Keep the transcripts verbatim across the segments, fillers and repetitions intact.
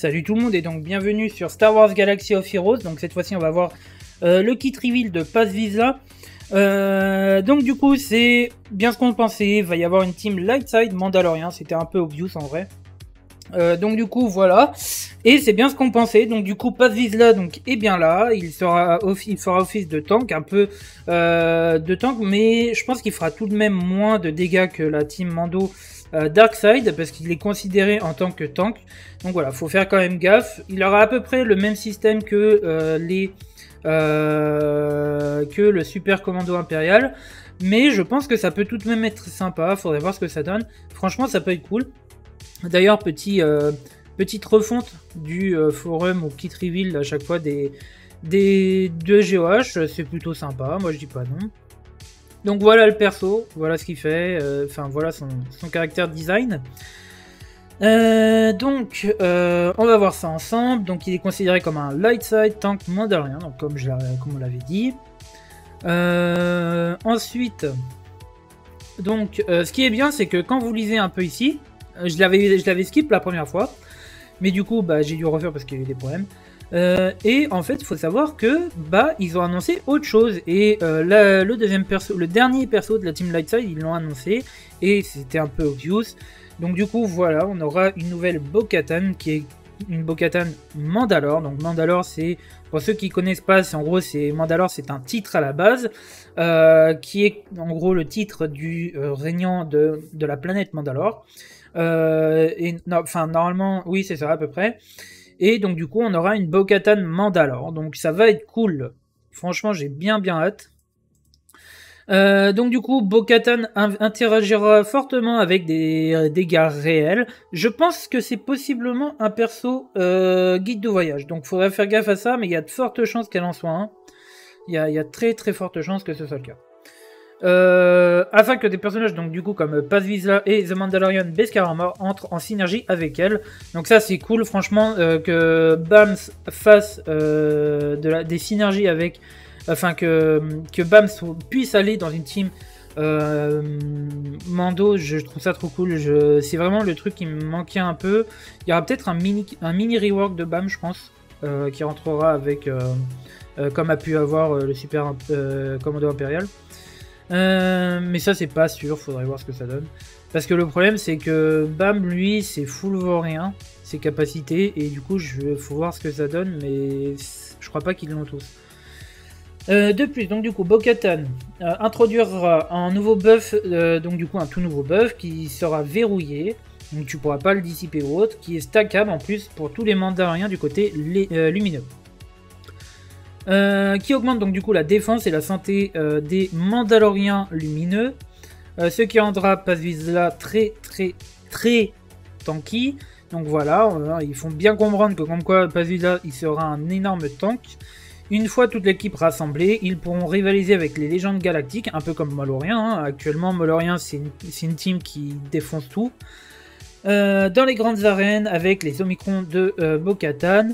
Salut tout le monde et donc bienvenue sur Star Wars Galaxy of Heroes. Donc cette fois-ci on va voir euh, le kit reveal de Paz Vizsla. Euh, donc du coup c'est bien ce qu'on pensait, il va y avoir une team light side Mandalorian, c'était un peu obvious en vrai. Euh, donc du coup voilà, et c'est bien ce qu'on pensait. Donc du coup Paz Vizsla donc est bien là, il sera il fera office de tank, un peu euh, de tank, mais je pense qu'il fera tout de même moins de dégâts que la team Mando euh, Darkseid, parce qu'il est considéré en tant que tank. Donc voilà, faut faire quand même gaffe. Il aura à peu près le même système que euh, les euh, que le Super Commando Impérial, mais je pense que ça peut tout de même être sympa. Faudrait voir ce que ça donne. Franchement, ça peut être cool. D'ailleurs, petit, euh, petite refonte du euh, forum ou kit reveal à chaque fois des, des, de G O H, c'est plutôt sympa, moi je dis pas non. Donc voilà le perso, voilà ce qu'il fait, enfin euh, voilà son, son caractère design. Euh, donc euh, on va voir ça ensemble. Donc il est considéré comme un light side tank mandarien, donc comme, je comme on l'avait dit. Euh, ensuite, donc euh, ce qui est bien, c'est que quand vous lisez un peu ici, Je l'avais je l'avais skip la première fois, mais du coup bah, j'ai dû refaire parce qu'il y avait des problèmes. Euh, et en fait, il faut savoir que bah ils ont annoncé autre chose. Et euh, la, le deuxième perso, le dernier perso de la team Lightside, ils l'ont annoncé et c'était un peu obvious. Donc du coup voilà, on aura une nouvelle Bo-Katan qui est une Bo-Katan Mandalore. Donc Mandalore, c'est pour ceux qui connaissent pas, c'est en gros c'est Mandalore, c'est un titre à la base euh, qui est en gros le titre du euh, régnant de de la planète Mandalore. Euh, et enfin no, normalement oui c'est ça à peu près, et donc du coup on aura une Bo-Katan Mandalore, donc ça va être cool, franchement j'ai bien bien hâte. Euh, donc du coup Bo-Katan interagira fortement avec des dégâts réels, je pense que c'est possiblement un perso euh, guide de voyage, donc faudrait faire gaffe à ça, mais il y a de fortes chances qu'elle en soit un, il y a, y a très très forte chance que ce soit le cas. Euh, afin que des personnages donc du coup comme Paz Vizsla et The Mandalorian Beskar Armor entrent en synergie avec elle, donc ça c'est cool franchement, euh, que B A M S fasse euh, de la, des synergies avec, enfin que, que B A M S puisse aller dans une team euh, Mando, je trouve ça trop cool, c'est vraiment le truc qui me manquait un peu. Il y aura peut-être un mini, un mini rework de B A M S je pense, euh, qui rentrera avec euh, euh, comme a pu avoir euh, le Super euh, Commando Impérial. Euh, mais ça c'est pas sûr, faudrait voir ce que ça donne. Parce que le problème c'est que B A M lui c'est full vaurien, ses capacités, et du coup je faut voir ce que ça donne, mais je crois pas qu'ils l'ont tous. Euh, de plus, donc du coup Bo-Katan euh, introduira un nouveau buff, euh, donc du coup un tout nouveau buff qui sera verrouillé, donc tu pourras pas le dissiper ou autre, qui est stackable en plus pour tous les mandariens du côté les, euh, lumineux. Euh, qui augmente donc du coup la défense et la santé euh, des Mandaloriens lumineux, euh, ce qui rendra Paz Vizsla très très très tanky. Donc voilà, on, ils font bien comprendre que comme quoi Paz Vizsla il sera un énorme tank. Une fois toute l'équipe rassemblée, ils pourront rivaliser avec les légendes galactiques, un peu comme Mandalorian. Hein. Actuellement, Mandalorian c'est une, une team qui défonce tout euh, dans les grandes arènes avec les Omicrons de euh, Bo-Katan.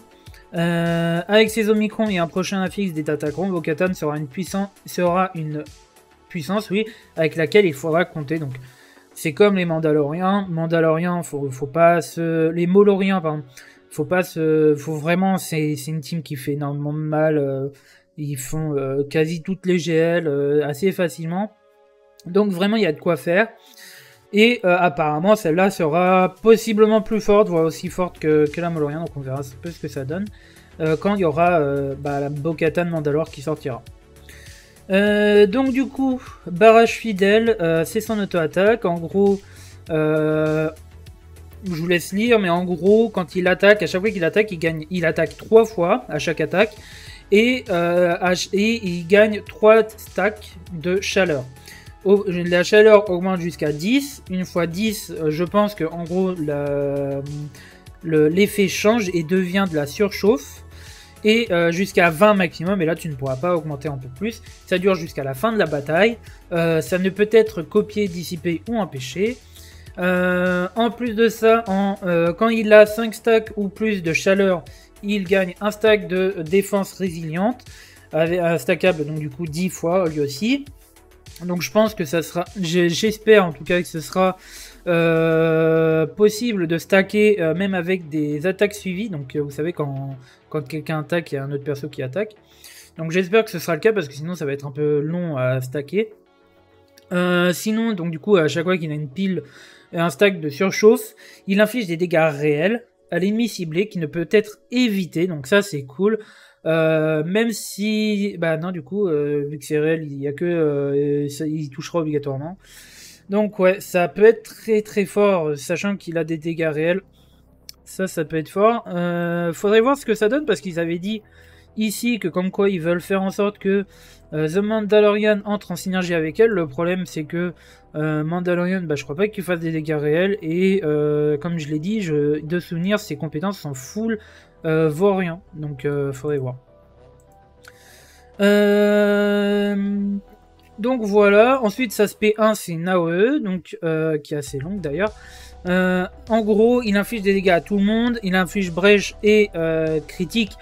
Euh, avec ses Omicrons et un prochain affixe des Tatacrons, Bo-Katan sera une puissance, sera une puissance, oui, avec laquelle il faudra compter. Donc, c'est comme les Mandaloriens. Mandaloriens, faut, faut pas se, les Moloriens, pardon, faut pas se, faut vraiment, c'est une team qui fait énormément de mal. Euh, ils font euh, quasi toutes les G L euh, assez facilement. Donc vraiment, il y a de quoi faire. Et euh, apparemment celle-là sera possiblement plus forte, voire aussi forte que, que la Mandalorian, donc on verra un peu ce que ça donne euh, quand il y aura euh, bah, la Bo-Katan Mandalore qui sortira. Euh, donc du coup, barrage fidèle, euh, c'est son auto-attaque, en gros, euh, je vous laisse lire, mais en gros quand il attaque, à chaque fois qu'il attaque, il gagne, il attaque trois fois à chaque attaque, et, euh, et il gagne trois stacks de chaleur. La chaleur augmente jusqu'à dix. Une fois dix, je pense que en gros l'effet le, change et devient de la surchauffe. Et euh, jusqu'à vingt maximum. Et là, tu ne pourras pas augmenter un peu plus. Ça dure jusqu'à la fin de la bataille. Euh, ça ne peut être copié, dissipé ou empêché. Euh, en plus de ça, en, euh, quand il a cinq stacks ou plus de chaleur, il gagne un stack de défense résiliente. Avec un stackable, donc du coup dix fois lui aussi. Donc je pense que ça sera, j'espère en tout cas que ce sera euh, possible de stacker euh, même avec des attaques suivies. Donc euh, vous savez, quand, quand quelqu'un attaque, il y a un autre perso qui attaque. Donc j'espère que ce sera le cas parce que sinon ça va être un peu long à stacker. Euh, sinon, donc du coup, à chaque fois qu'il a une pile et un stack de surchauffe, il inflige des dégâts réels à l'ennemi ciblé qui ne peut être évité. Donc ça, c'est cool. Euh, même si... Bah non, du coup, euh, vu que c'est réel, il n'y a que... Euh, ça, il touchera obligatoirement. Donc ouais, ça peut être très très fort, sachant qu'il a des dégâts réels. Ça, ça peut être fort. Euh, faudrait voir ce que ça donne, parce qu'ils avaient dit ici que comme quoi ils veulent faire en sorte que euh, The Mandalorian entre en synergie avec elle. Le problème, c'est que euh, Mandalorian, bah, je crois pas qu'il fasse des dégâts réels. Et euh, comme je l'ai dit, je, de souvenir, ses compétences sont full euh, Vaurien. Donc euh, faudrait voir. Euh... Donc voilà, ensuite ça se P un, c'est une A O E, donc, euh, qui est assez longue d'ailleurs. Euh, en gros, il inflige des dégâts à tout le monde, il inflige brèche et euh, critique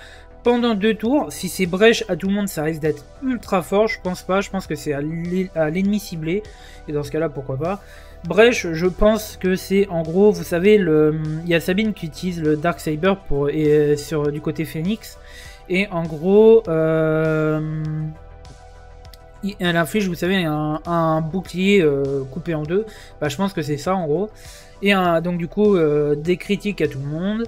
pendant deux tours. Si c'est brèche à tout le monde, ça risque d'être ultra fort, je pense pas, je pense que c'est à l'ennemi ciblé, et dans ce cas-là, pourquoi pas. Brèche, je pense que c'est en gros, vous savez, le, il y a Sabine qui utilise le Darksaber pour, et, sur, du côté Phoenix, et en gros... Euh, elle inflige, vous savez, un, un bouclier euh, coupé en deux. Bah, je pense que c'est ça en gros. Et un, donc du coup, euh, des critiques à tout le monde.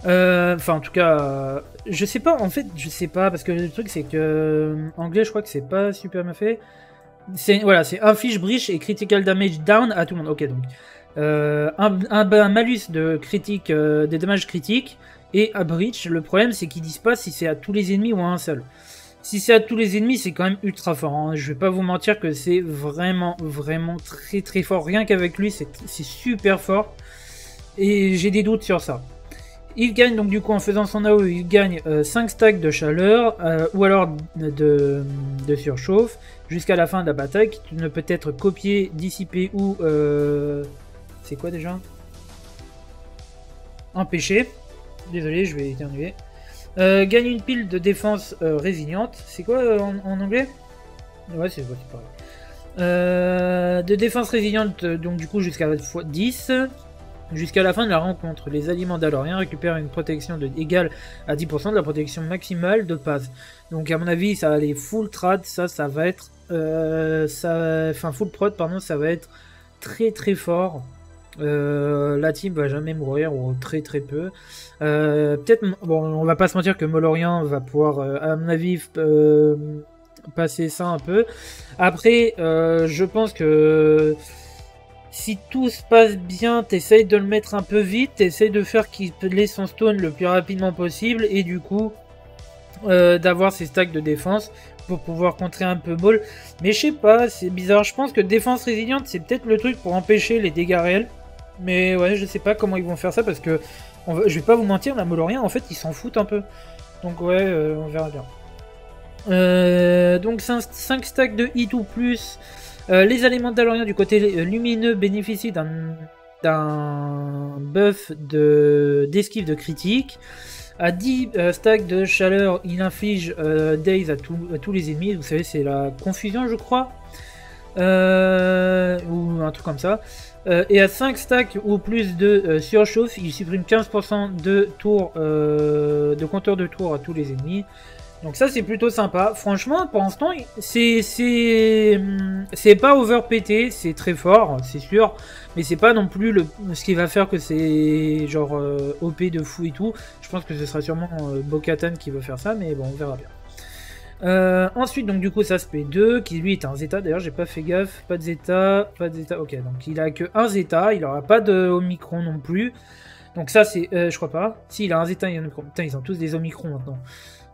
Enfin, euh, en tout cas, euh, je sais pas. En fait, je sais pas parce que le truc c'est que euh, anglais, je crois que c'est pas super bien fait. C'est voilà, c'est inflige breach et critical damage down à tout le monde. Ok, donc euh, un, un, un malus de critique, euh, des dommages critiques et à breach. Le problème c'est qu'ils disent pas si c'est à tous les ennemis ou à un seul. Si c'est à tous les ennemis, c'est quand même ultra fort, hein. Je vais pas vous mentir que c'est vraiment, vraiment très très fort. Rien qu'avec lui, c'est super fort. Et j'ai des doutes sur ça. Il gagne donc du coup en faisant son A O E, il gagne euh, cinq stacks de chaleur euh, ou alors de, de surchauffe jusqu'à la fin de la bataille qui ne peut être copié, dissipé ou... Euh, c'est quoi déjà? Empêché. Désolé, je vais éternuer. Euh, gagne une pile de défense euh, résiliente. C'est quoi euh, en, en anglais? Ouais, c'est ouais, pareil. Euh, de défense résiliente, donc du coup jusqu'à dix. Jusqu'à la fin de la rencontre, les alliés mandaloriens récupèrent une protection de, égale à dix pour cent de la protection maximale de Paz. Donc à mon avis, ça va aller full trad, ça, ça va être... Euh, ça, enfin, full prod, pardon, ça va être très très fort. Euh, la team va jamais mourir ou très très peu. Euh, Peut-être, bon, on va pas se mentir que Mandalorian va pouvoir, euh, à mon avis, euh, passer ça un peu. Après, euh, je pense que si tout se passe bien, t'essayes de le mettre un peu vite, t'essayes de faire qu'il laisse son stone le plus rapidement possible et du coup euh, d'avoir ses stacks de défense pour pouvoir contrer un peu Ball. Mais je sais pas, c'est bizarre. Je pense que défense résiliente, c'est peut-être le truc pour empêcher les dégâts réels. Mais ouais, je sais pas comment ils vont faire ça parce que on va, je vais pas vous mentir, la Mandalorian en fait ils s'en foutent un peu. Donc ouais, euh, on verra bien. Euh, donc cinq stacks de hit ou plus. Euh, les éléments Mandaloriens du côté lumineux bénéficient d'un d'un buff de d'esquive de critique. À dix euh, stacks de chaleur, il inflige euh, Days à, tout, à tous les ennemis. Vous savez, c'est la confusion, je crois. Euh, ou un truc comme ça. Euh, et à cinq stacks ou plus de euh, surchauffe, il supprime quinze pour cent de, tour, euh, de compteur de tour à tous les ennemis. Donc ça, c'est plutôt sympa. Franchement, pour l'instant, c'est pas overpété. C'est très fort, c'est sûr. Mais c'est pas non plus le, ce qui va faire que c'est genre euh, O P de fou et tout. Je pense que ce sera sûrement euh, Bo-Katan qui va faire ça. Mais bon, on verra bien. Euh, ensuite, donc du coup, ça se P deux, qui lui est un Zeta. D'ailleurs, j'ai pas fait gaffe. Pas de Zeta, pas de Zeta. Ok, donc il a que un Zeta. Il aura pas de Omicron non plus. Donc ça, c'est... Euh, je crois pas. Si, il a un Zeta, il y a un Omicron. Putain, ils ont tous des Omicron maintenant.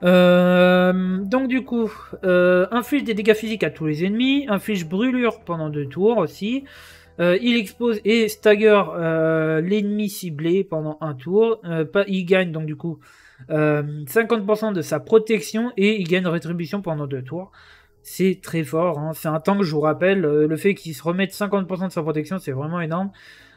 Euh, donc du coup, euh, inflige des dégâts physiques à tous les ennemis, inflige brûlure pendant deux tours aussi, euh, il expose et stagger euh, l'ennemi ciblé pendant un tour, euh, pas, il gagne donc du coup euh, cinquante pour cent de sa protection et il gagne rétribution pendant deux tours. C'est très fort, hein. C'est un tank, je vous rappelle, euh, le fait qu'il se remette cinquante pour cent de sa protection, c'est vraiment énorme.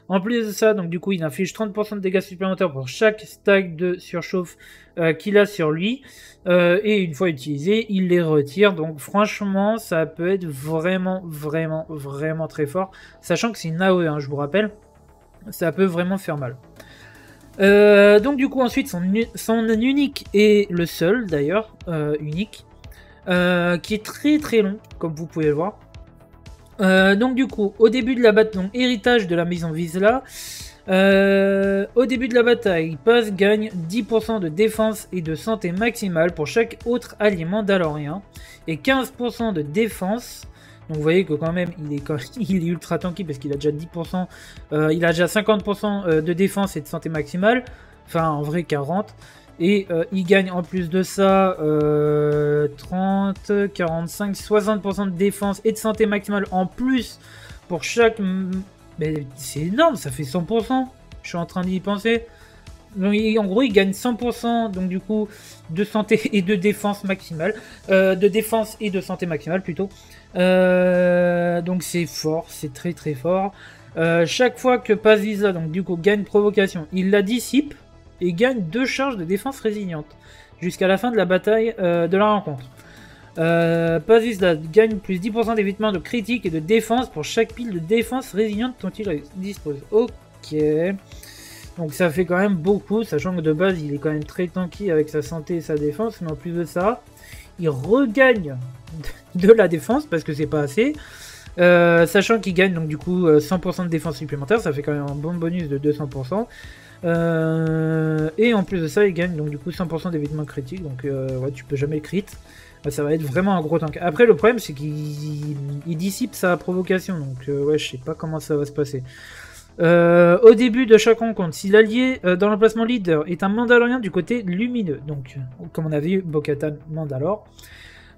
En plus de ça, donc du coup, il inflige trente pour cent de dégâts supplémentaires pour chaque stack de surchauffe euh, qu'il a sur lui. Euh, et une fois utilisé, il les retire. Donc franchement, ça peut être vraiment, vraiment, vraiment très fort. Sachant que c'est une A O E, hein, je vous rappelle. ça peut vraiment faire mal. Euh, donc du coup ensuite son, son unique et le seul d'ailleurs euh, unique euh, qui est très très long comme vous pouvez le voir. Euh, donc du coup au début de la bataille, héritage de la maison Vizsla, euh, au début de la bataille Paz gagne dix pour cent de défense et de santé maximale pour chaque autre allié mandalorien et quinze pour cent de défense. Donc vous voyez que quand même il est, il est ultra tanky parce qu'il a déjà dix pour cent, euh, il a déjà cinquante pour cent de défense et de santé maximale, enfin en vrai quarante, et euh, il gagne en plus de ça euh, trente, quarante-cinq, soixante pour cent de défense et de santé maximale en plus pour chaque... Mais c'est énorme, ça fait cent pour cent, je suis en train d'y penser. Donc, en gros, il gagne cent pour cent donc du coup de santé et de défense maximale, euh, de défense et de santé maximale plutôt. Euh, donc c'est fort, c'est très très fort. Euh, chaque fois que Paz Vizsla donc du coup gagne provocation, il la dissipe et gagne deux charges de défense résiliente jusqu'à la fin de la bataille euh, de la rencontre. Euh, Paz Vizsla gagne plus dix pour cent d'évitement de critique et de défense pour chaque pile de défense résiliente dont il dispose. Ok. Donc ça fait quand même beaucoup, sachant que de base il est quand même très tanky avec sa santé et sa défense, mais en plus de ça, il regagne de la défense parce que c'est pas assez, euh, sachant qu'il gagne donc du coup cent pour cent de défense supplémentaire, ça fait quand même un bon bonus de deux cents pour cent, euh, et en plus de ça il gagne donc du coup cent pour cent d'évitement critique, donc euh, ouais, tu peux jamais crit, ça va être vraiment un gros tank. Après le problème c'est qu'il dissipe sa provocation, donc euh, ouais je sais pas comment ça va se passer. Euh, au début de chaque rencontre, si l'allié euh, dans l'emplacement leader est un Mandalorien du côté lumineux, donc comme on a vu Bo-Katan Mandalore,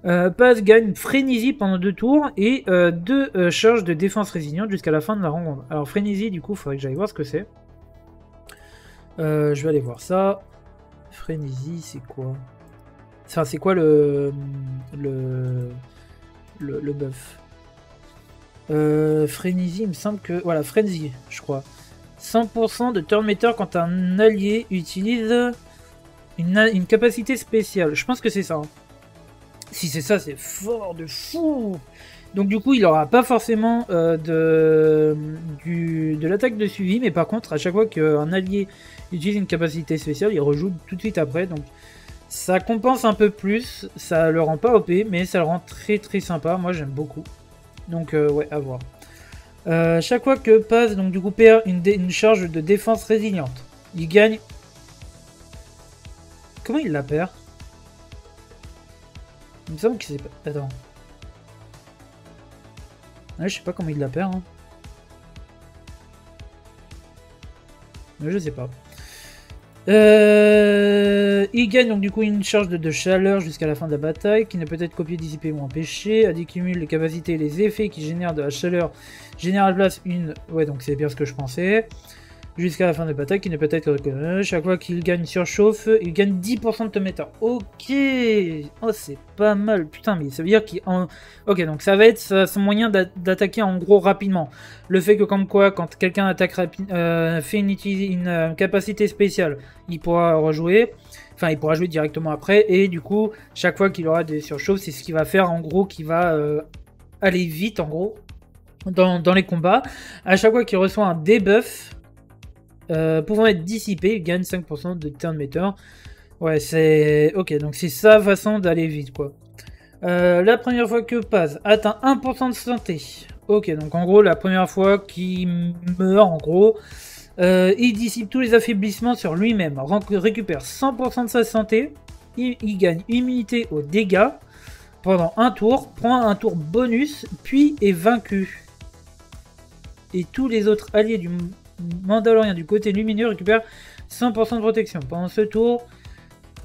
euh, Paz gagne frénésie pendant deux tours et euh, deux euh, charges de défense résiliente jusqu'à la fin de la rencontre. Alors frénésie, du coup, il faudrait que j'aille voir ce que c'est. Euh, je vais aller voir ça. Frénésie, c'est quoi? Enfin, c'est quoi le le le, le buff? Euh, Frenzy, il me semble que... Voilà, Frenzy, je crois. cent pour cent de turn meter quand un allié utilise une, une capacité spéciale. Je pense que c'est ça. Hein. Si c'est ça, c'est fort de fou. Donc du coup, il n'aura pas forcément euh, de, du, de l'attaque de suivi. Mais par contre, à chaque fois qu'un allié utilise une capacité spéciale, il rejoue tout de suite après. Donc ça compense un peu plus. Ça le rend pas O P, mais ça le rend très très sympa. Moi, j'aime beaucoup. Donc euh, ouais, à voir. Euh, chaque fois que Paz donc du coup perd une, une charge de défense résiliente, il gagne. Comment il la perd? Il me semble que c'est pas. Attends. Ouais, je sais pas comment il la perd. Hein. Mais je sais pas. Euh, il gagne donc du coup une charge de, de chaleur jusqu'à la fin de la bataille qui ne peut être copiée, dissipée ou empêchée. Elle accumule les capacités et les effets qui génèrent de la chaleur. Génère à la place une. Ouais, donc c'est bien ce que je pensais. Jusqu'à la fin de la bataille qui ne peut être que. Chaque fois qu'il gagne surchauffe, il gagne dix pour cent de tométer. Ok. Oh, c'est pas mal. Putain, mais ça veut dire qu'il. En... Ok, donc ça va être son moyen d'attaquer en gros rapidement. Le fait que, comme quoi, quand quelqu'un attaque rapide, euh, fait une, une euh, capacité spéciale, il pourra rejouer. Enfin, il pourra jouer directement après. Et du coup, chaque fois qu'il aura des surchauffes, c'est ce qu'il va faire en gros, qui va euh, aller vite en gros dans, dans les combats. À chaque fois qu'il reçoit un debuff. Euh, pouvant être dissipé, il gagne cinq pour cent de turn meter. Ouais, c'est... Ok, donc c'est sa façon d'aller vite, quoi. Euh, la première fois que Paz atteint un pour cent de santé. Ok, donc en gros, la première fois qu'il meurt, en gros, euh, il dissipe tous les affaiblissements sur lui-même. Récupère cent pour cent de sa santé. Il, il gagne immunité aux dégâts pendant un tour. Prend un tour bonus, puis est vaincu. Et tous les autres alliés du... Mandalorien du côté lumineux récupère cent pour cent de protection. Pendant ce tour,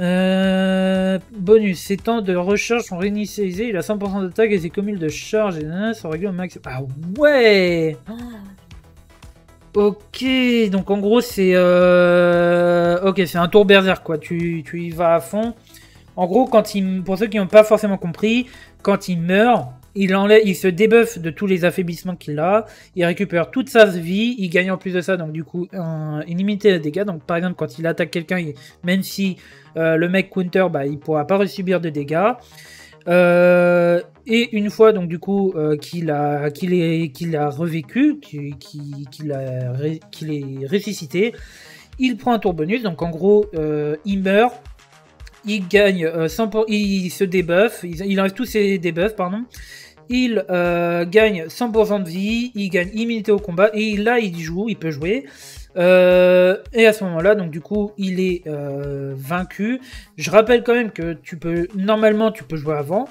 euh, bonus, ses temps de recharge sont réinitialisés, il a cent pour cent d'attaque et ses commules de charge et nanana sont réglés au max. Ah ouais. Ok, donc en gros c'est euh, ok, c'est un tour berserk quoi, tu, tu y vas à fond. En gros, quand il, pour ceux qui n'ont pas forcément compris, quand il meurt, Il, enlève, il se débuffe de tous les affaiblissements qu'il a, il récupère toute sa vie, il gagne en plus de ça, donc du coup, un, une immunité de dégâts. Donc par exemple, quand il attaque quelqu'un, même si euh, le mec counter, bah, il ne pourra pas subir de dégâts. Euh, et une fois donc du coup euh, qu'il a, qu'il est, qu'il a revécu, qu'il qu'il a, qu'il est ressuscité, il prend un tour bonus. Donc en gros, euh, il meurt, il gagne, euh, cent pour cent, il se débuffe, il, il enlève tous ses débuffs, pardon. Il euh, gagne cent pour cent de vie, il gagne immunité au combat, et là il joue, il peut jouer. Euh, et à ce moment-là, donc du coup, il est euh, vaincu. Je rappelle quand même que tu peux, normalement, tu peux jouer avant,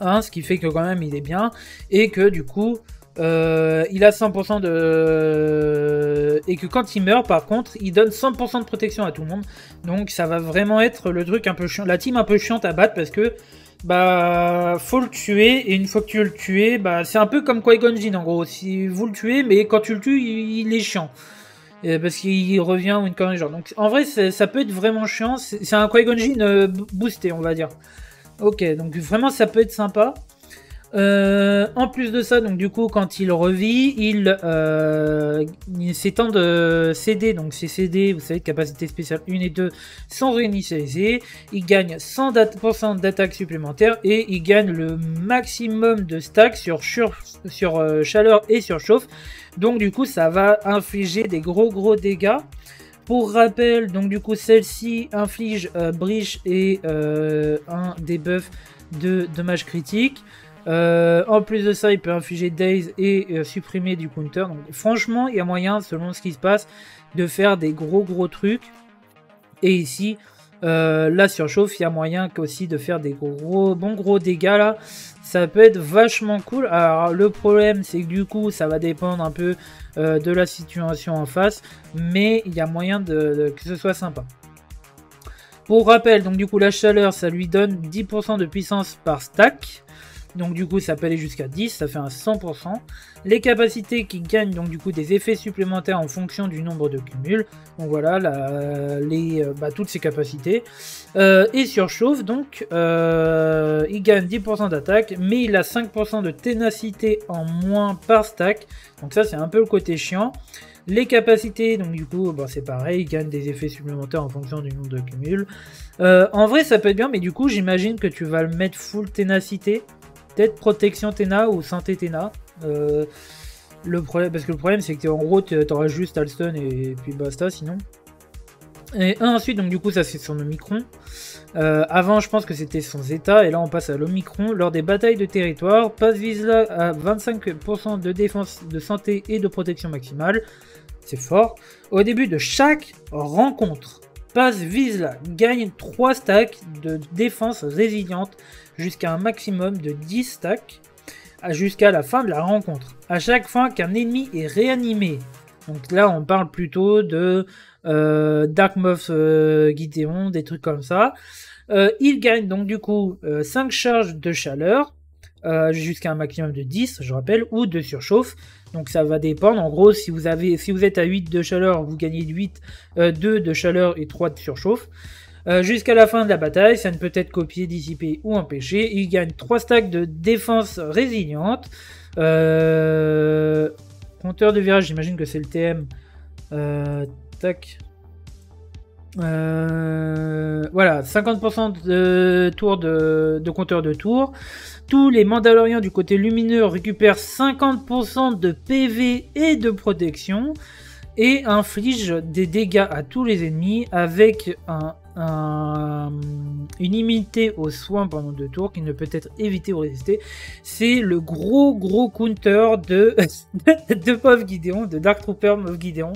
hein, ce qui fait que quand même il est bien, et que du coup, euh, il a cent pour cent de... Et que quand il meurt, par contre, il donne cent pour cent de protection à tout le monde. Donc ça va vraiment être le truc un peu chiant, la team un peu chiante à battre, parce que bah faut le tuer, et une fois que tu le tues, bah c'est un peu comme Qui-Gon Jinn en gros, si vous le tuez, mais quand tu le tues, il, il est chiant, euh, parce qu'il revient ou une connerie genre. Donc en vrai, ça peut être vraiment chiant, c'est un Qui-Gon Jinn euh, boosté, on va dire. Ok, donc vraiment ça peut être sympa. Euh, en plus de ça, donc du coup, quand il revit, il, euh, il s'étend de C D, donc c'est C D, vous savez, capacité spéciale un et deux sont réinitialisées, il gagne cent pour cent d'attaque supplémentaire et il gagne le maximum de stacks sur, sur, sur euh, chaleur et surchauffe, donc du coup ça va infliger des gros gros dégâts. Pour rappel, donc du coup celle-ci inflige euh, breach et euh, un debuff de dommages critiques. Euh, en plus de ça, il peut infliger Daze et euh, supprimer du counter. Donc franchement, il y a moyen, selon ce qui se passe, de faire des gros gros trucs. Et ici, euh, la surchauffe, il y a moyen aussi de faire des gros bons gros dégâts là. Ça peut être vachement cool. Alors le problème, c'est que du coup, ça va dépendre un peu euh, de la situation en face, mais il y a moyen de, de, que ce soit sympa. Pour rappel, donc du coup, la chaleur, ça lui donne dix pour cent de puissance par stack. Donc du coup ça peut aller jusqu'à dix, ça fait un cent pour cent. Les capacités qui gagnent donc du coup des effets supplémentaires en fonction du nombre de cumuls. Donc voilà la, les, bah, toutes ces capacités. Euh, et surchauffe donc euh, il gagne dix pour cent d'attaque, mais il a cinq pour cent de ténacité en moins par stack. Donc ça c'est un peu le côté chiant. Les capacités, donc du coup, bon, c'est pareil, il gagne des effets supplémentaires en fonction du nombre de cumuls. Euh, en vrai ça peut être bien, mais du coup j'imagine que tu vas le mettre full ténacité. Peut-être protection Téna ou santé Téna. Euh, le problème, parce que le problème c'est que en gros tu auras juste Alston et puis basta sinon. Et ensuite donc du coup ça c'est son Omicron. Euh, avant je pense que c'était son Zeta et là on passe à l'Omicron. Lors des batailles de territoire, Paz Vizsla à vingt-cinq pour cent de défense, de santé et de protection maximale. C'est fort. Au début de chaque rencontre, Paz Vizsla gagne trois stacks de défense résiliente jusqu'à un maximum de dix stacks jusqu'à la fin de la rencontre. À chaque fois qu'un ennemi est réanimé, donc là on parle plutôt de euh, Dark Moff euh, Gideon, des trucs comme ça, euh, il gagne donc du coup euh, cinq charges de chaleur euh, jusqu'à un maximum de dix, je rappelle, ou de surchauffe. Donc ça va dépendre, en gros si vous, avez, si vous êtes à huit de chaleur, vous gagnez huit, euh, deux de chaleur et trois de surchauffe. Euh, Jusqu'à la fin de la bataille, ça ne peut être copié, dissipé ou empêché. Il gagne trois stacks de défense résiliente. Euh... Compteur de virage, j'imagine que c'est le T M. Euh... Tac. Euh... Voilà, cinquante pour cent de tour de... de compteur de tour. Tous les Mandaloriens du côté lumineux récupèrent cinquante pour cent de P V et de protection. Et inflige des dégâts à tous les ennemis avec un, un, une immunité aux soins pendant deux tours qui ne peut être évitée ou résistée. C'est le gros gros counter de, de Moff Gideon, de Dark Trooper Moff Gideon.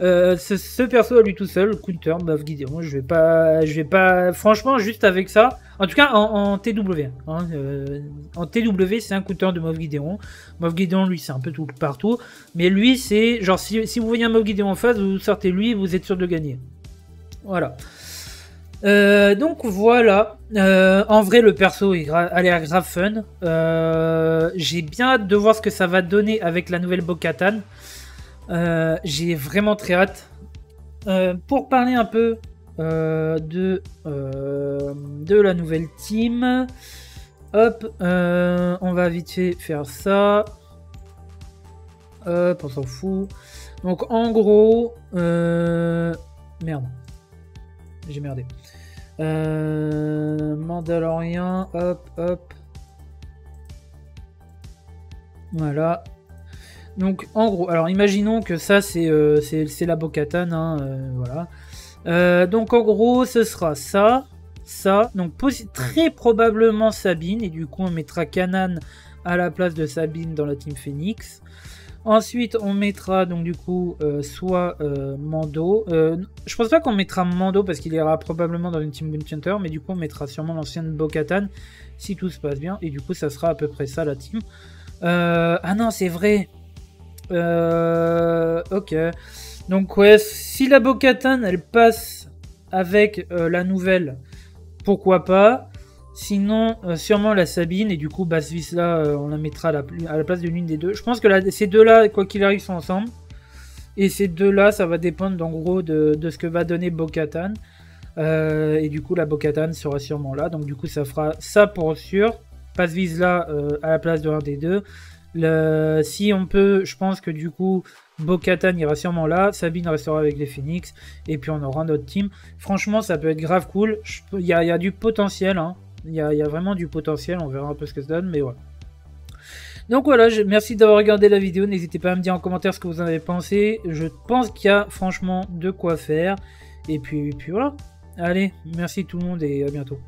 Euh, ce, ce perso à lui tout seul, counter Moff Gideon, je vais pas, je vais pas, franchement juste avec ça, en tout cas en, en T W, hein, euh, en T W c'est un counter de Moff Gideon. Moff Gideon lui c'est un peu tout partout, mais lui c'est genre si, si vous voyez un Moff Gideon en face, vous sortez lui, vous êtes sûr de gagner. Voilà. Euh, donc voilà, euh, en vrai le perso il a l'air grave fun. Euh, j'ai bien hâte de voir ce que ça va donner avec la nouvelle Bo-Katan. Euh, j'ai vraiment très hâte. Euh, pour parler un peu euh, de, euh, de la nouvelle team, hop, euh, on va vite fait faire ça. Hop, on s'en fout. Donc en gros, euh, merde. J'ai merdé. Euh, Mandalorian, hop, hop. Voilà. Donc, en gros, alors imaginons que ça, c'est euh, la Bo-Katan, hein, euh, voilà. Euh, donc, en gros, ce sera ça, ça. Donc, très probablement Sabine, et du coup, on mettra Kanan à la place de Sabine dans la Team Phoenix. Ensuite, on mettra, donc, du coup, euh, soit euh, Mando. Euh, je pense pas qu'on mettra Mando, parce qu'il ira probablement dans une Team Bounty Hunter, mais du coup, on mettra sûrement l'ancienne Bo-Katan, si tout se passe bien. Et du coup, ça sera à peu près ça, la team. Euh, ah non, c'est vrai. Euh, ok. Donc ouais, si la Bo-Katan elle passe avec euh, la nouvelle, pourquoi pas. Sinon, euh, sûrement la Sabine, et du coup Paz Vizsla, euh, on la mettra à la, à la place de l'une des deux. Je pense que la, ces deux-là, quoi qu'il arrive, sont ensemble. Et ces deux-là, ça va dépendre en gros de, de ce que va donner Bo-Katan. Euh, et du coup, la Bo-Katan sera sûrement là. Donc du coup, ça fera ça pour sûr. Paz Vizsla euh, à la place de l'un des deux. Le... Si on peut, je pense que du coup Bo-Katan ira sûrement là, Sabine restera avec les Phoenix, et puis on aura notre team. Franchement, ça peut être grave cool. Je... Il, y a, il y a du potentiel, hein. il, y a, il y a vraiment du potentiel. On verra un peu ce que ça donne, mais voilà. Donc voilà, je... merci d'avoir regardé la vidéo. N'hésitez pas à me dire en commentaire ce que vous en avez pensé. Je pense qu'il y a franchement de quoi faire. Et puis, et puis voilà. Allez, merci tout le monde et à bientôt.